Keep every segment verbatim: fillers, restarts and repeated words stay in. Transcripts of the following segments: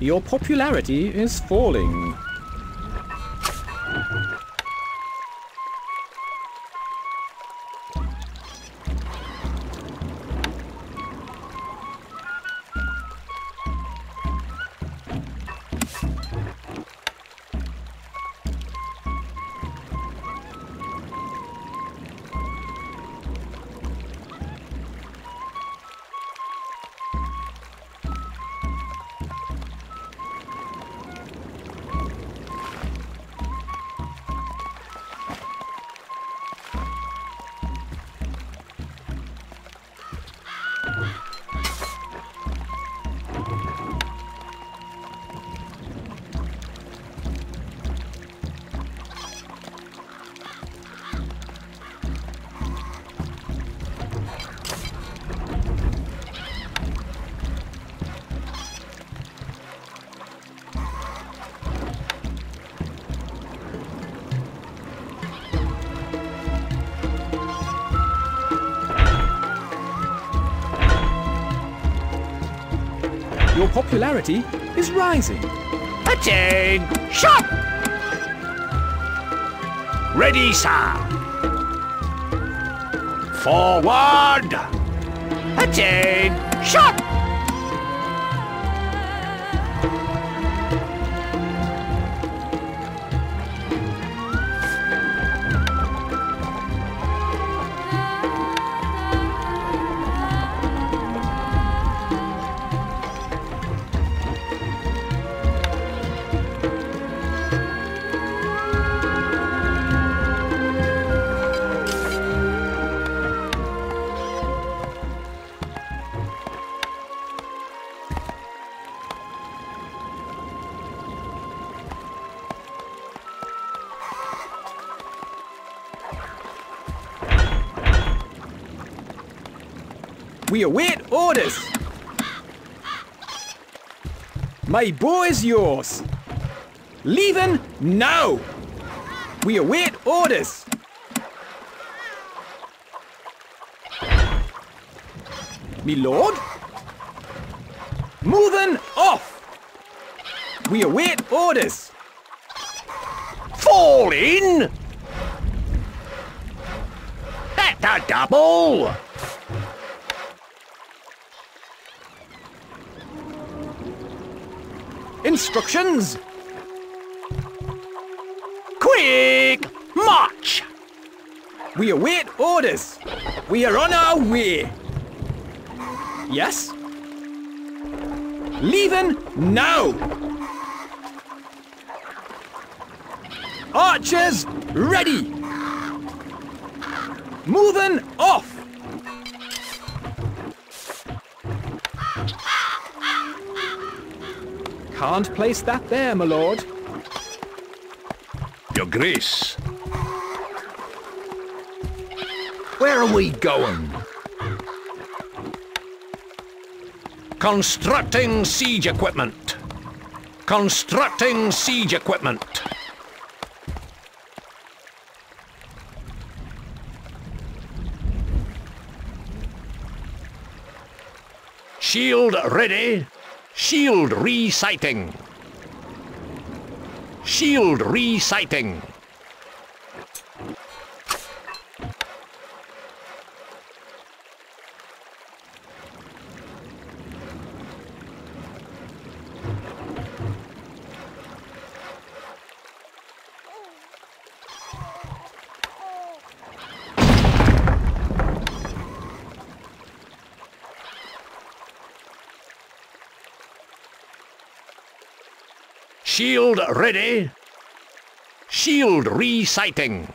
Your popularity is falling. Your popularity is rising. A chain shot! Ready, sir. Forward! A chain shot! We await orders! My boy is yours! Leaving now! We await orders! Me lord? Moving off! We await orders! Fall in! At the double! Instructions! Quick march! We await orders! We are on our way! Yes? Leaving now! Archers ready! Moving off! Can't place that there, my lord. Your Grace. Where are we going? Constructing siege equipment. Constructing siege equipment. Shield ready. Shield resighting. Shield resighting. Shield ready. Shield resighting.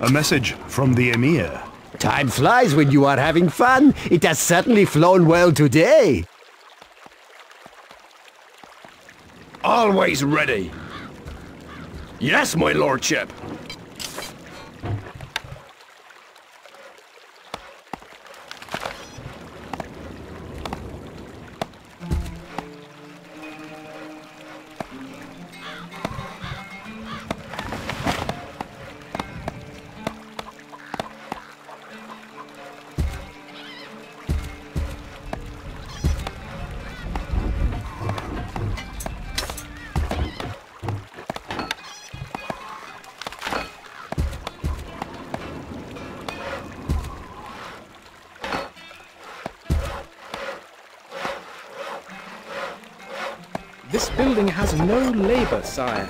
A message from the Emir. Time flies when you are having fun. It has certainly flown well today. Always ready. Yes, my lordship. This building has no labor, sire.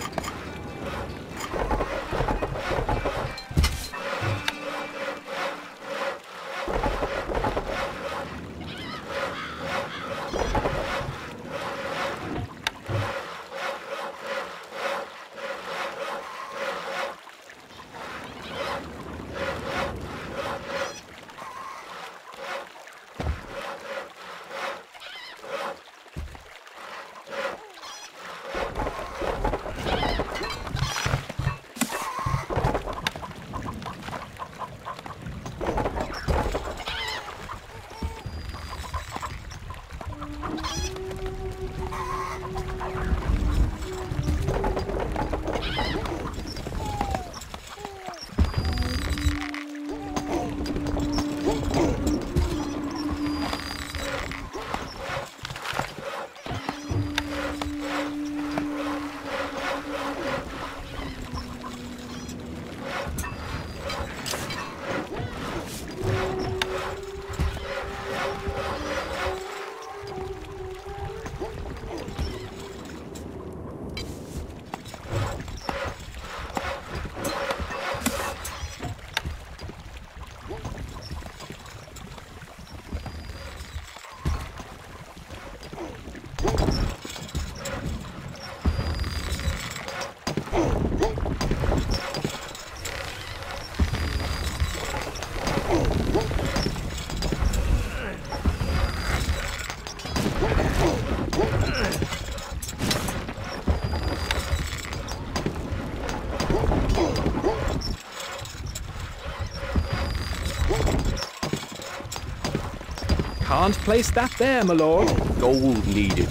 Can't place that there, my lord. Gold needed.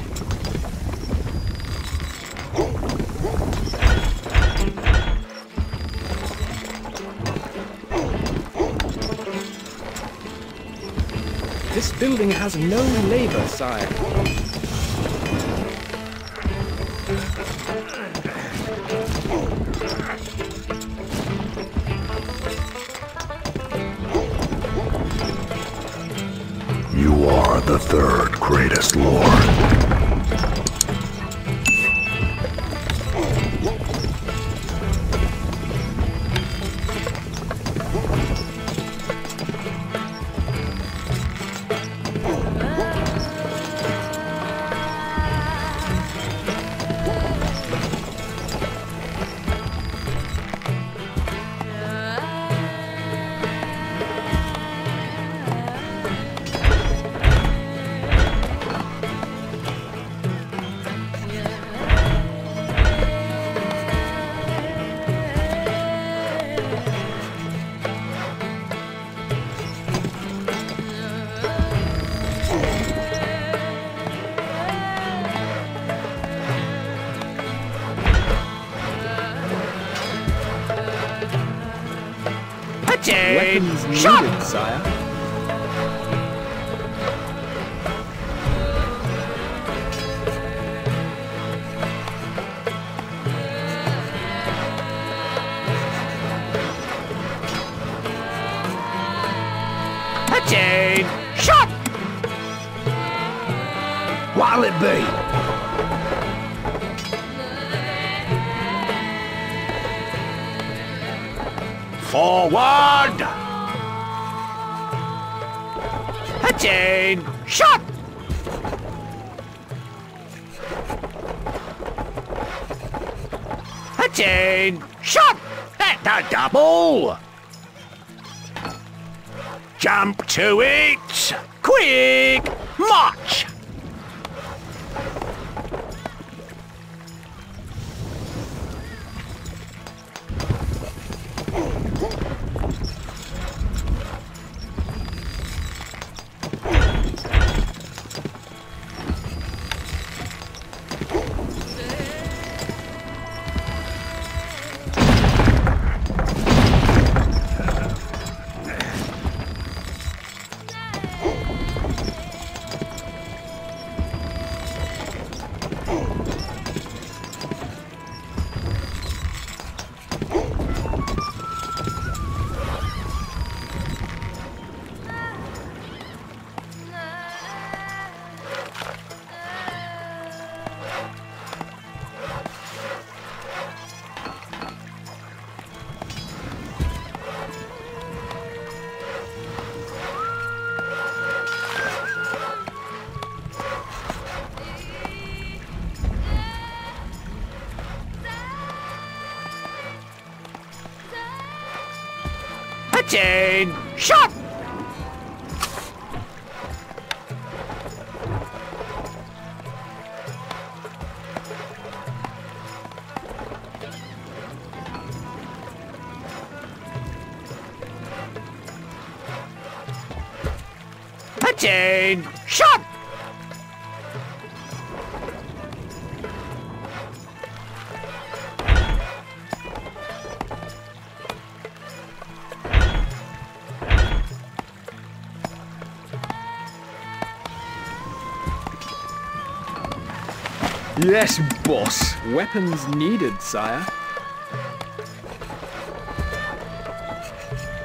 This building has no labor, sire. You are the third greatest lord. Grenade! Weapons Shot! Needed, sire. Grenade! Shot! What'll it be? Forward! A chain shot! A chain shot! At the double! Jump to it! Quick! March! Chain shot! A chain shot! Yes, boss. Weapons needed, sire.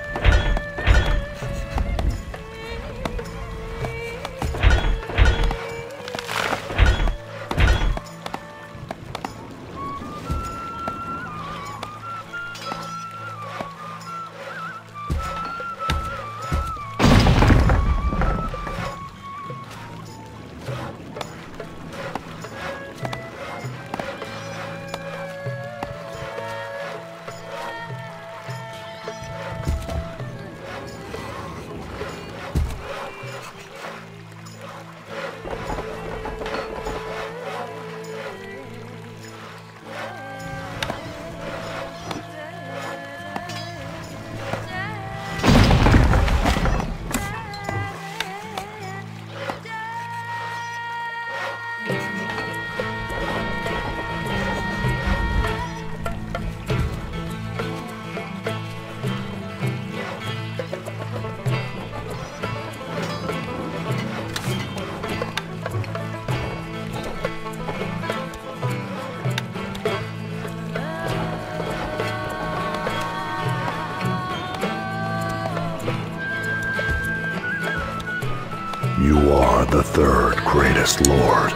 You are the third greatest lord.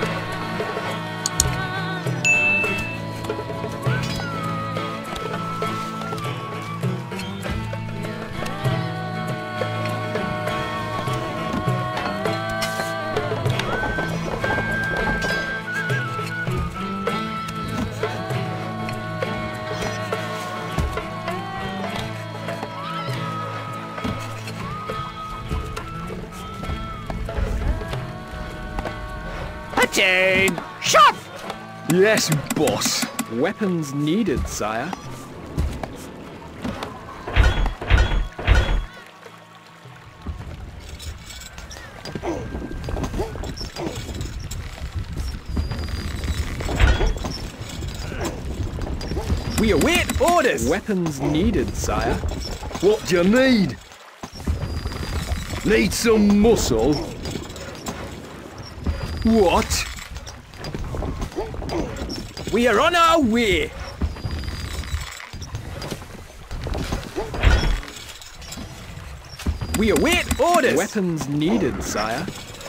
Shot! Yes, boss. Weapons needed, sire. We await orders! Weapons needed, sire. What do you need? Need some muscle? What? We are on our way! We await orders! Weapons needed, sire.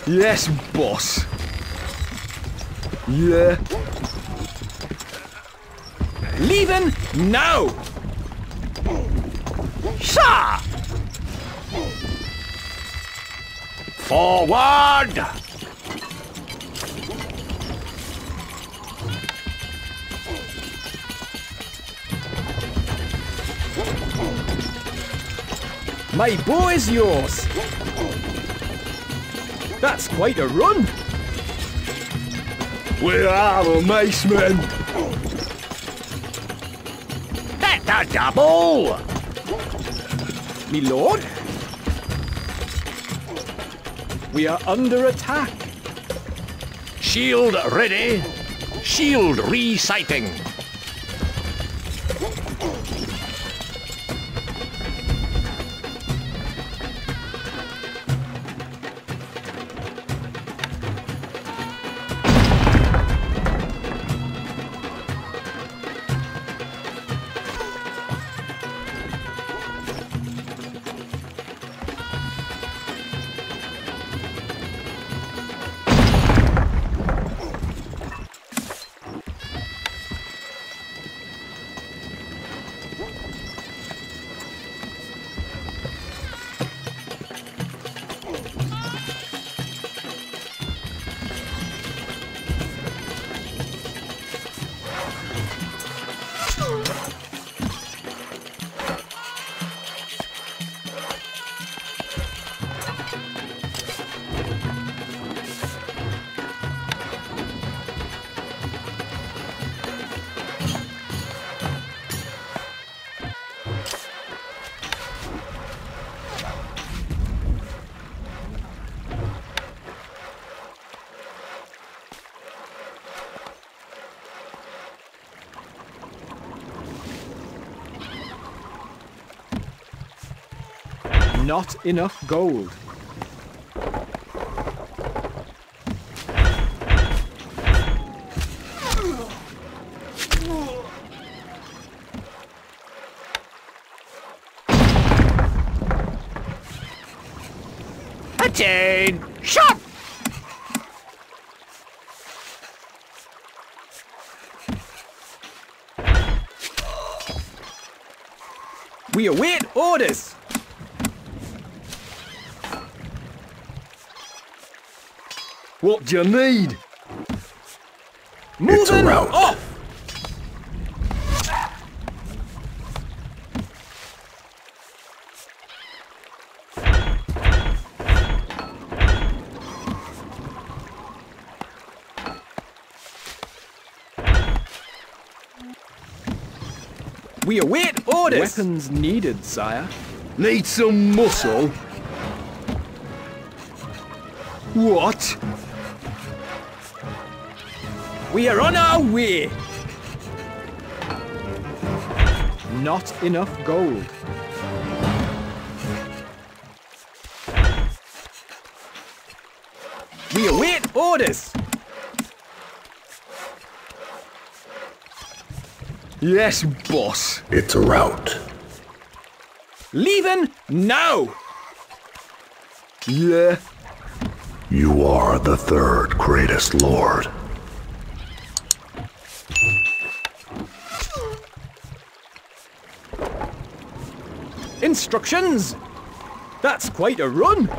Yes, boss. Yeah. Leaving now! Sha! Forward! My bow is yours. That's quite a run. We are the macemen. That's a double, me lord. We are under attack. Shield ready. Shield resighting. Not enough gold. Attain! Shot! We await orders! What do you need? Moving off! We await orders! Weapons needed, sire. Need some muscle? What? We are on our way! Not enough gold. We await orders! Yes, boss. It's a rout. Leaving now! Yeah. You are the third greatest lord. Instructions! That's quite a run!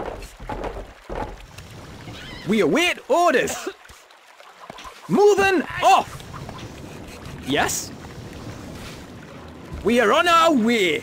We await orders! Moving off! Yes? We are on our way!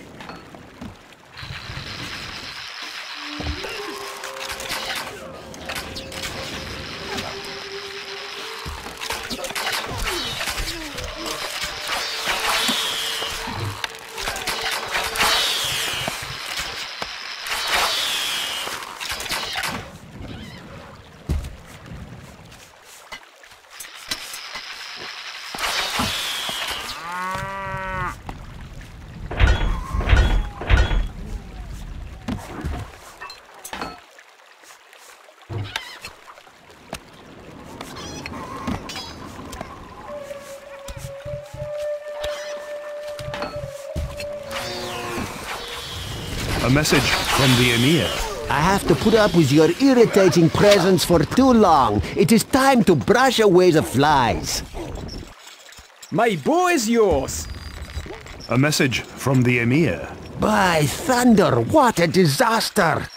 A message from the Emir. I have to put up with your irritating presence for too long. It is time to brush away the flies. My bow is yours. A message from the Emir. By thunder, what a disaster!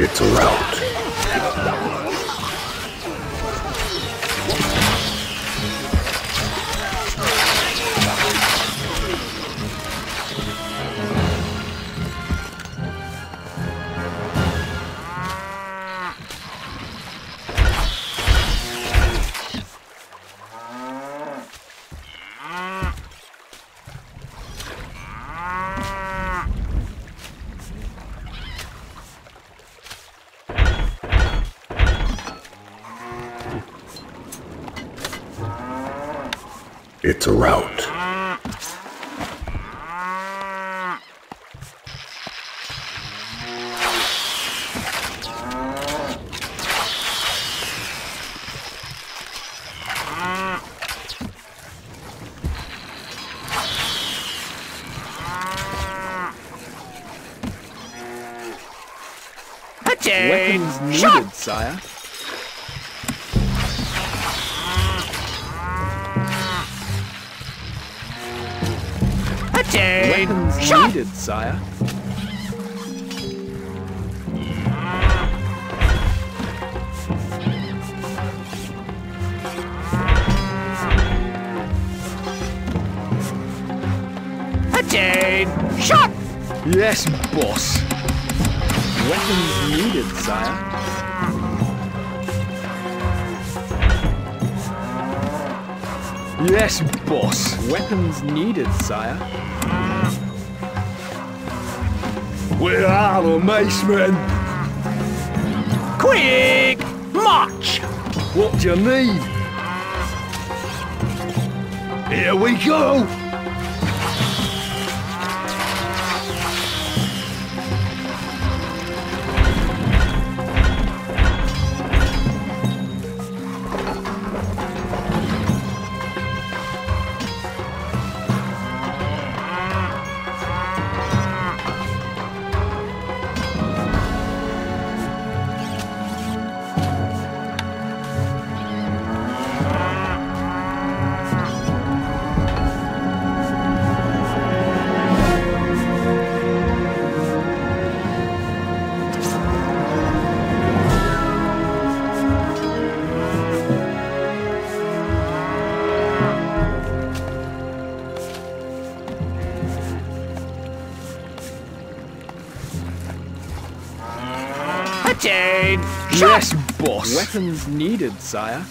It's a rout. It's a rout. Weapons needed, shot. Sire. Weapons shot. Needed, sire. Attain! Shot! Yes, boss. Weapons needed, sire. Yes, boss. Weapons needed, sire. We're out of macemen. Quick march. What do you need? Here we go. Shot. Yes, boss. Weapons needed, sire.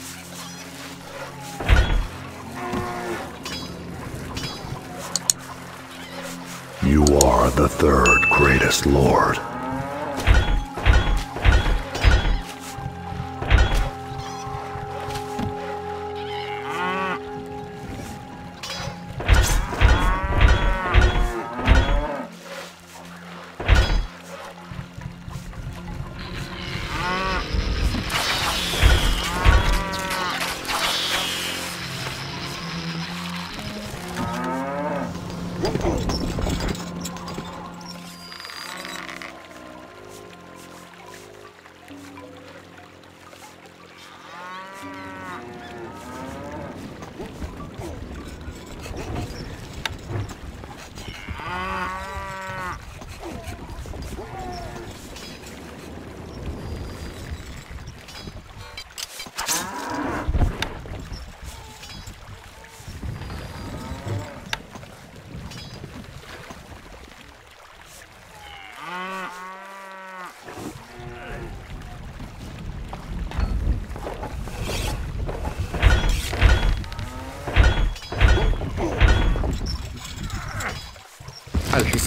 You are the third greatest lord.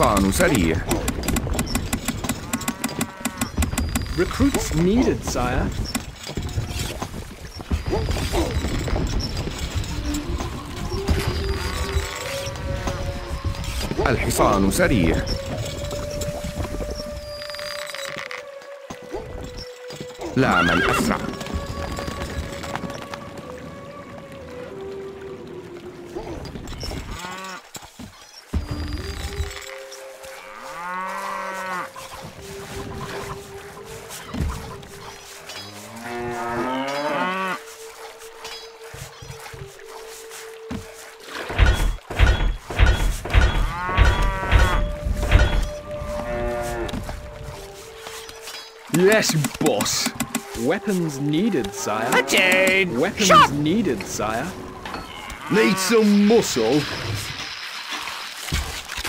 الحصان سريع. Recruits needed, sire. الحصان سريع. لا من أسرع. Yes, boss. Weapons needed, sire. Attain. Weapons Shot. needed, sire. Need some muscle.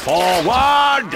Forward.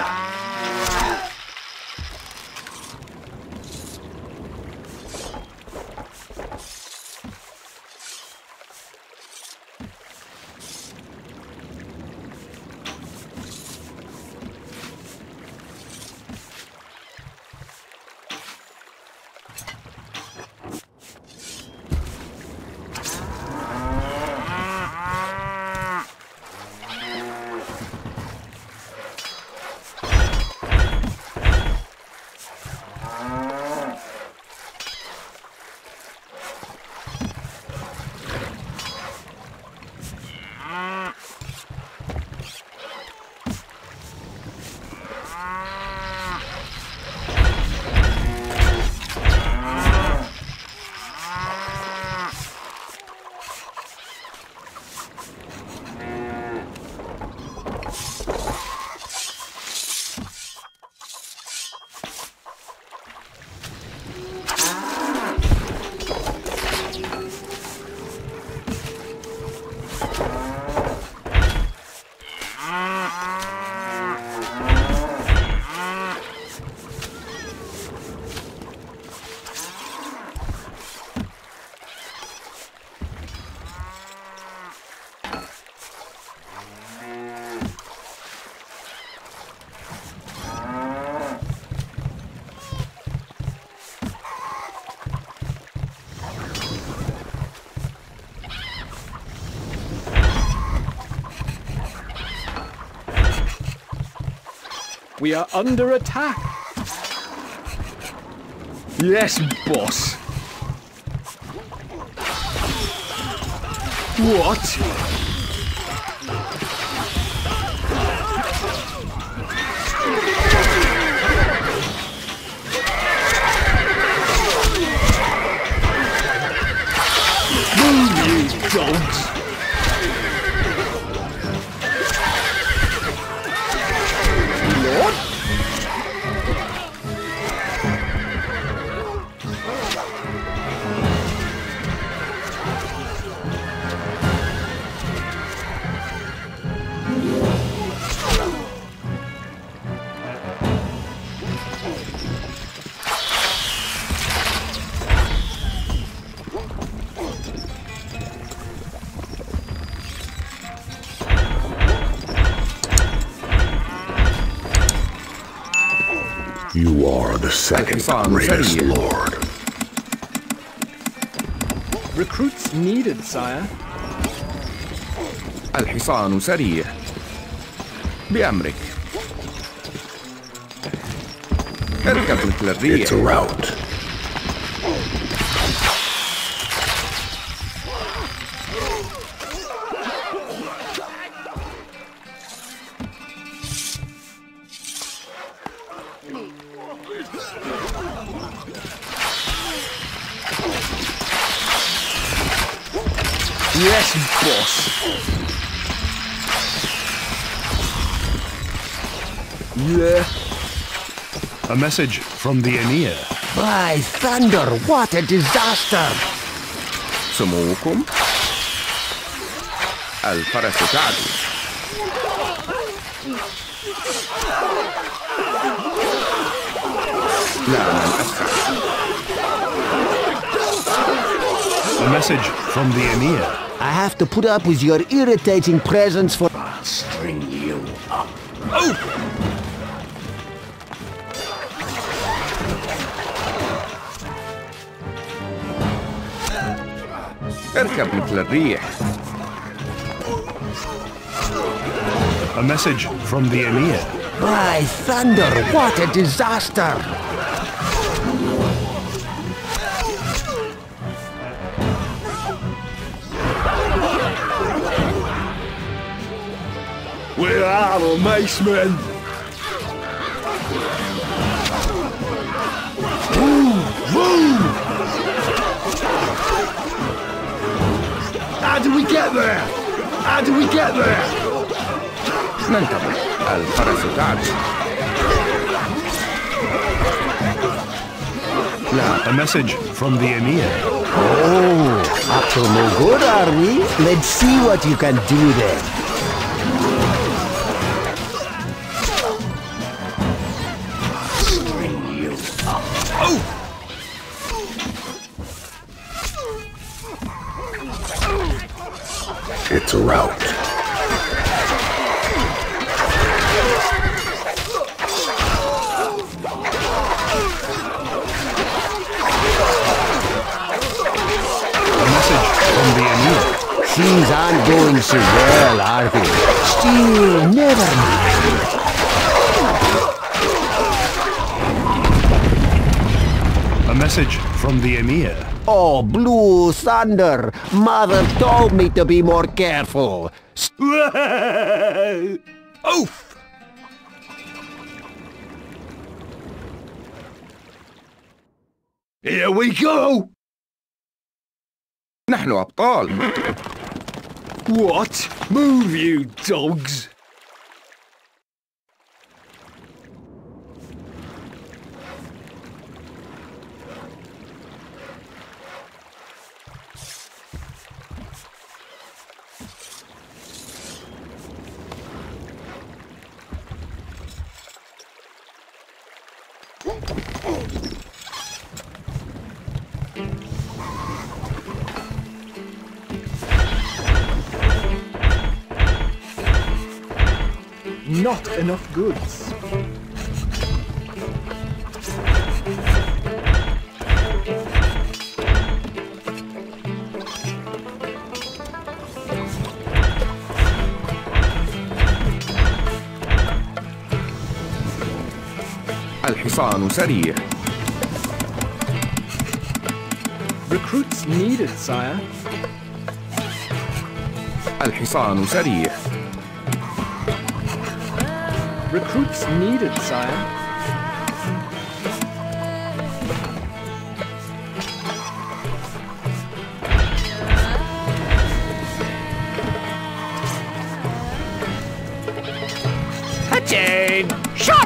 We are under attack. Yes, boss. What? You are the second greatest lord. Recruits needed, sire. الحصان سريع. بأمرك. اركب مثل الريح. It's a route. Yes, boss. Yeah. A message from the Emir. By thunder, what a disaster! سموكم. الفرس تعدو. لا من أسرع. A message from the Emir. I have to put up with your irritating presence for... I'll string you up. Oh! اركب مثل الريح. A message from the Emir. By thunder, what a disaster! We're out of mace, man. Woo, woo! How did we get there? How did we get there? ننتقل الفرسطات. لا. A message from the Emir. Oh, up to no good, are we? Let's see what you can do there. String you up. Oh. It's a rout. Things aren't going so well, are they? Still, never mind. A message from the Emir. Oh, blue thunder! Mother told me to be more careful. Oof! Here we go! نحن أبطال. What? Move, you dogs! Not enough goods. الحصان سريع. Recruits needed, sire. الحصان سريع. Recruits needed, sire. Hatchet! Shot!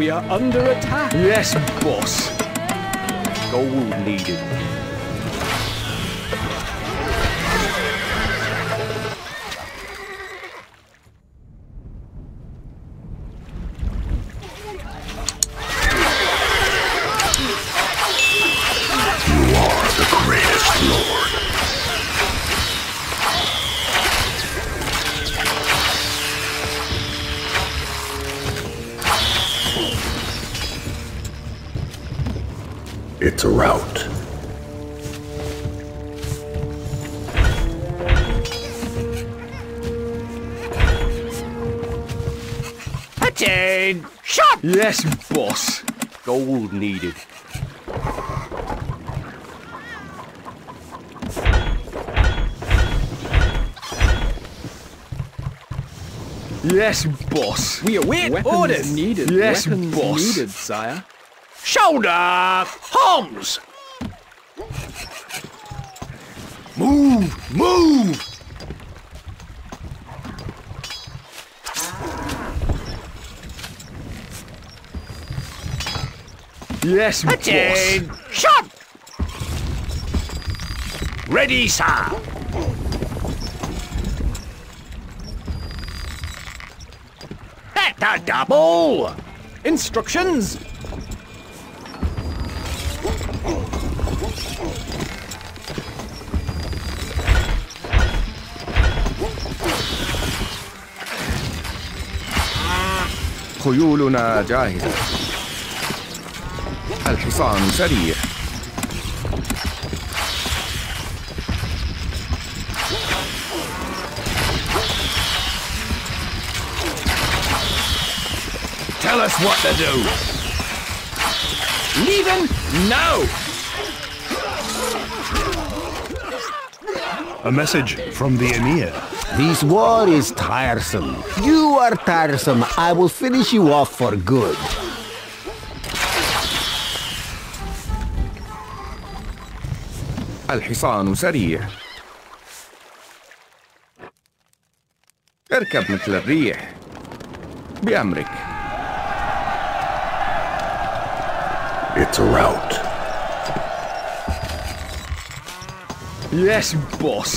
We are under attack. Yes, boss. Gold needed. You are the greatest lord. It's a rout. Attain! Shot! Yes, boss. Gold needed. Yes, boss. We await weapons orders. Needed. Yes, weapons boss. Needed, sire. Shoulder! Homs! Move! Move! Yes, Attain. Boss! Shot! Ready, sir! That's a double! Instructions! خيولنا جاهزة. الحصان سريع. Tell us what to do. Leaving? No. A message from the Emir. This war is tiresome. You are tiresome. I will finish you off for good. الحصان سريع. اركب مثل الريح. بأمرك. It's a rout. Yes, boss.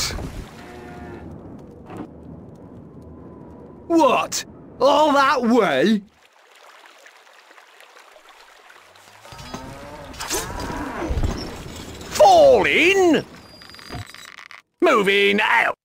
What? All that way? Fall in? Moving out.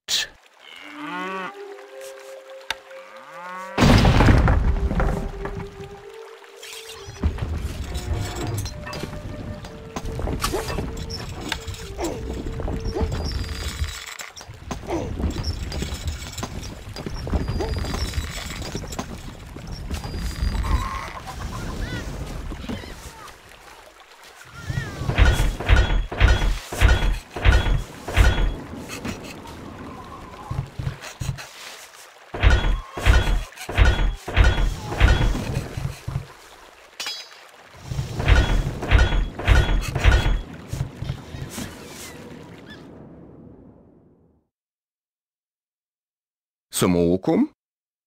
سموكم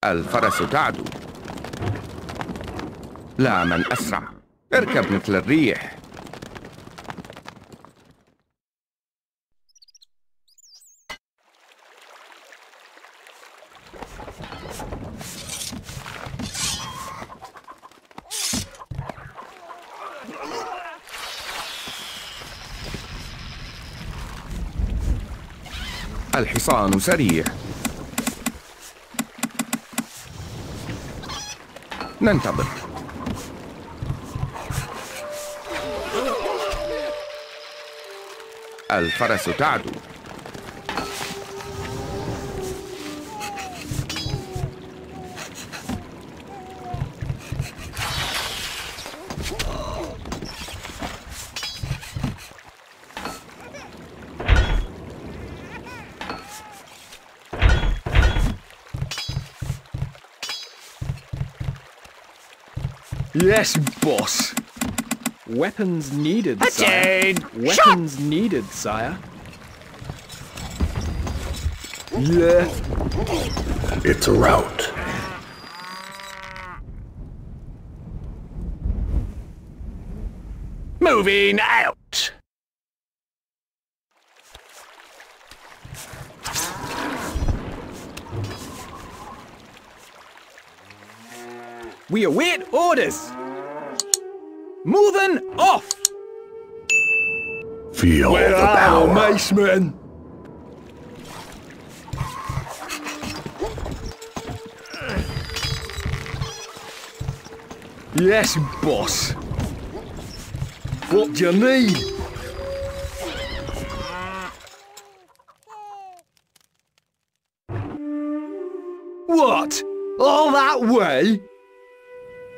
الفرس تعدو. لا من أسرع. اركب مثل الريح. الحصان سريع. ننتظر. الفرس تعدو. Yes, boss. Weapons needed, sire. Weapons needed, sire. Yeah. It's a rout. Moving out. We await orders. Moving off. Feel the power, maceman. Yes, boss. What do you need? What? All that way?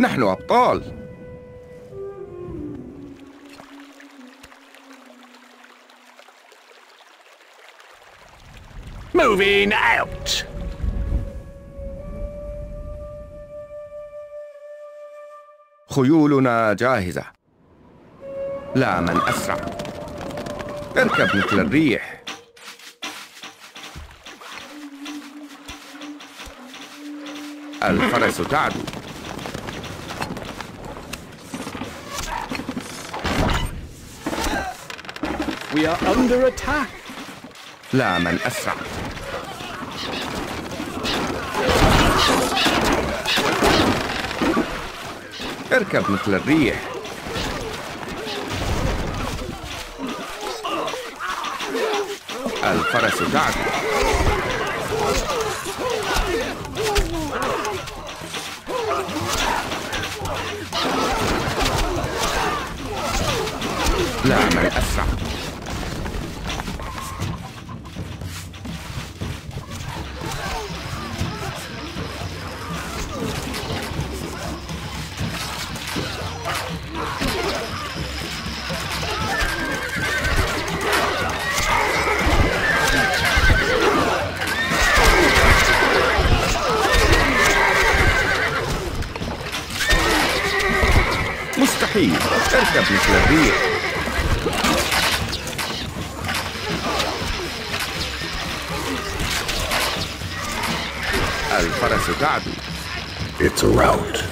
نحن أبطال. Moving out. خيولنا جاهزة. لا من أسرع. اركب مثل الريح. الفرس تعدو. We are under attack. لا من أسرع. اركب مثل الريح. الفرس تعدو. لا ما نتأسف. مستحيل اركب مثل الريح. الفرس تعدو. It's a route.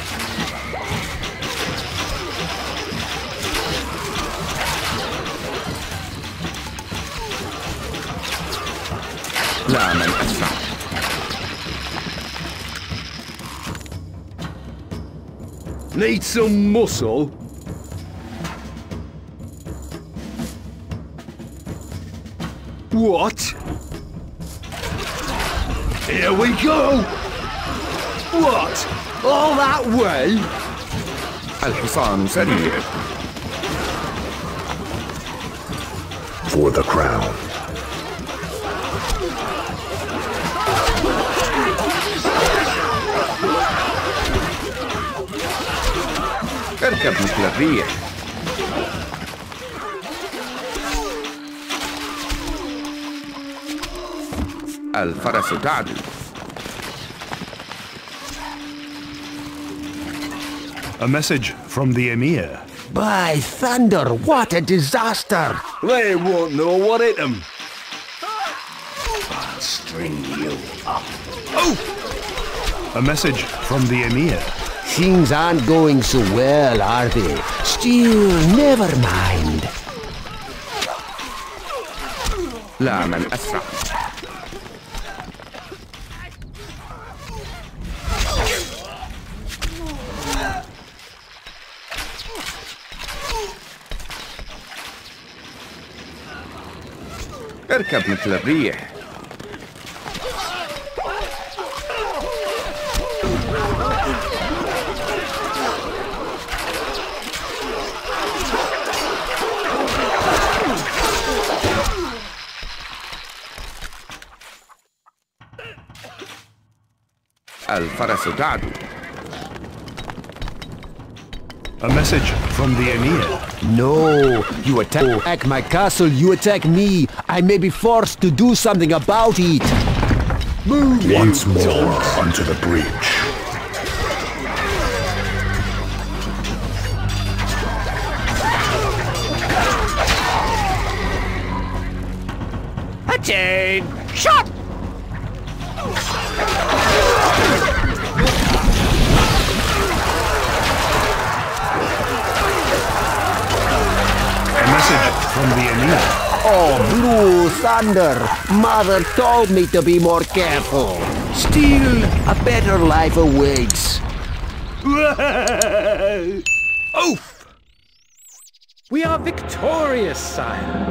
لا من أسرع. Need some muscle. What? Here we go! What? All that way? الحصان سريع. For the crown. اركب مثل الريح. الفرس تعدو. A message from the Emir. By thunder, what a disaster! They won't know what hit them. I'll string you up. Oh! A message from the Emir. Things aren't going so well, are they? Still, never mind. لا من أسرع. اركب مثل الريح. الفرس تعدو. A message from the Emir. No, you attack my castle, you attack me. I may be forced to do something about it. Move once more dogs. Onto the bridge. Attain! Shot! From the Emir. Oh, blue thunder! Mother told me to be more careful. Still, a better life awaits. Oof! We are victorious, sire.